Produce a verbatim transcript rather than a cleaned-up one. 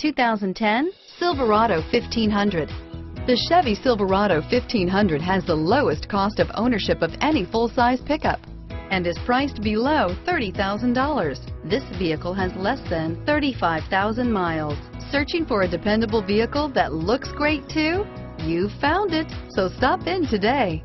two thousand ten Silverado fifteen hundred. The Chevy Silverado fifteen hundred has the lowest cost of ownership of any full-size pickup and is priced below thirty thousand dollars. This vehicle has less than thirty-five thousand miles. Searching for a dependable vehicle that looks great too? You've found it, so stop in today.